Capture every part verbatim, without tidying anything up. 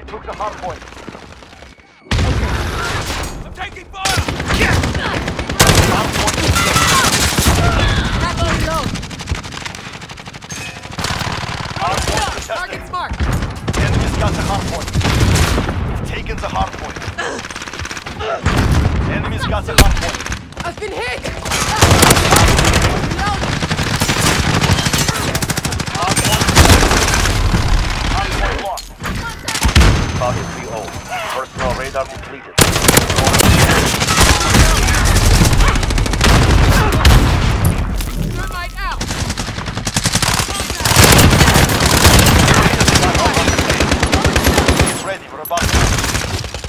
enemy took the hard point. I'm taking fire! Yes! Hard point is taken. Have a load. Hard point contested. Target's marked. Enemy's got the hard point. We've taken the hard point. Enemy's got the hard point. I've been hit! Hard point. Target three oh. Personal radar depleted. Thermite out! It's ready for a bomb.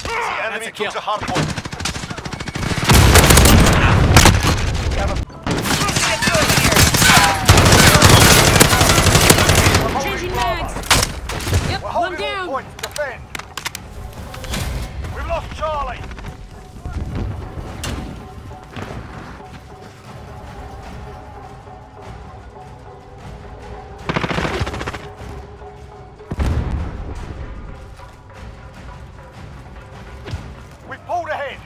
The enemy took kill. The hard point. We have a... What can I do here? Changing mags. Yep, one down. Point. Defend. We've lost Charlie! We pulled ahead!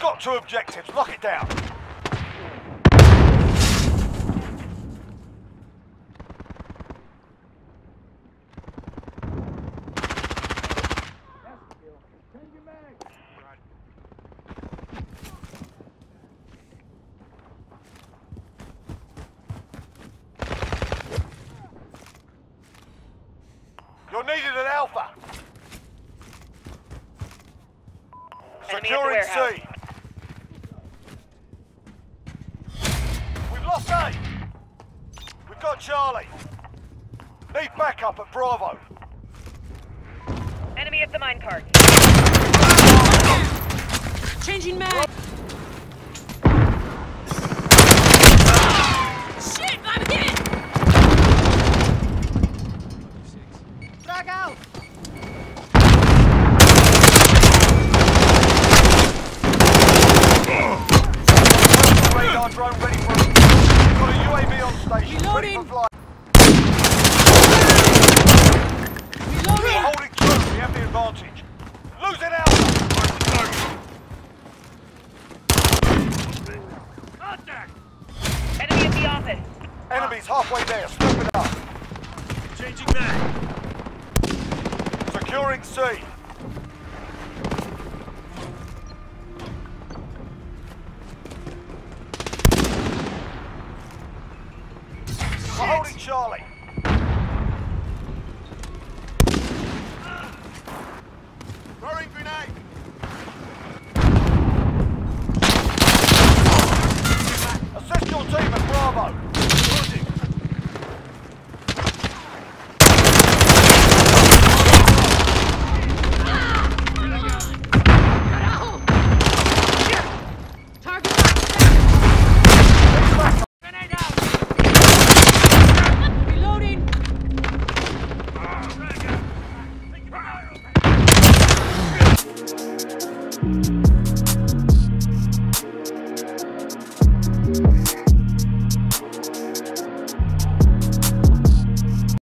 Got two objectives, lock it down. You're needed at Alpha. Securing C. We've got Charlie. Need backup at Bravo. Enemy at the minecart. Changing mag. Shit, I'm hit! Frag out! Radar drone ready for us. U A V on station. Reloading. Ready for flight. Reloading. We're holding true. We have the advantage. Losing out. Contact. Enemy at the office. Enemy's halfway there. Scoop it up. Changing back. Securing C. Holding Charlie. Uh, throwing grenade. Uh, Assist your team at Bravo. Losing. Thank you.